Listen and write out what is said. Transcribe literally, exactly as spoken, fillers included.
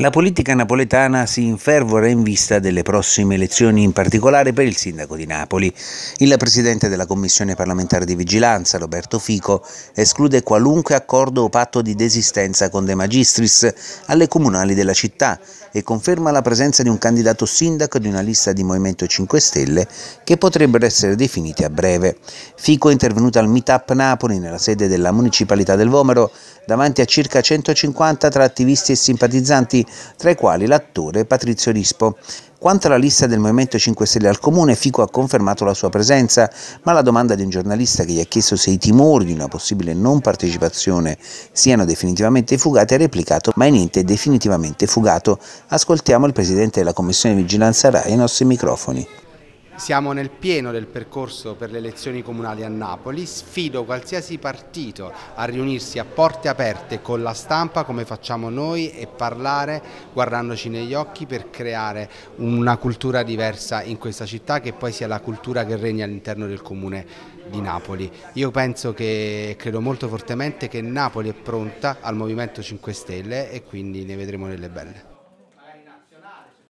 La politica napoletana si infervora in vista delle prossime elezioni, in particolare per il sindaco di Napoli. Il presidente della Commissione parlamentare di vigilanza, Roberto Fico, esclude qualunque accordo o patto di desistenza con De Magistris alle comunali della città e conferma la presenza di un candidato sindaco di una lista di Movimento cinque Stelle che potrebbero essere definiti a breve. Fico è intervenuto al Meetup Napoli nella sede della municipalità del Vomero davanti a circa centocinquanta tra attivisti e simpatizzanti, tra i quali l'attore Patrizio Rispo. Quanto alla lista del Movimento cinque Stelle al Comune, Fico ha confermato la sua presenza, ma alla domanda di un giornalista che gli ha chiesto se i timori di una possibile non partecipazione siano definitivamente fugati, ha replicato: mai niente è definitivamente fugato. Ascoltiamo il presidente della Commissione Vigilanza Rai ai nostri microfoni. Siamo nel pieno del percorso per le elezioni comunali a Napoli, sfido qualsiasi partito a riunirsi a porte aperte con la stampa come facciamo noi e parlare guardandoci negli occhi per creare una cultura diversa in questa città che poi sia la cultura che regna all'interno del comune di Napoli. Io penso che, credo molto fortemente che Napoli è pronta al Movimento cinque Stelle e quindi ne vedremo delle belle.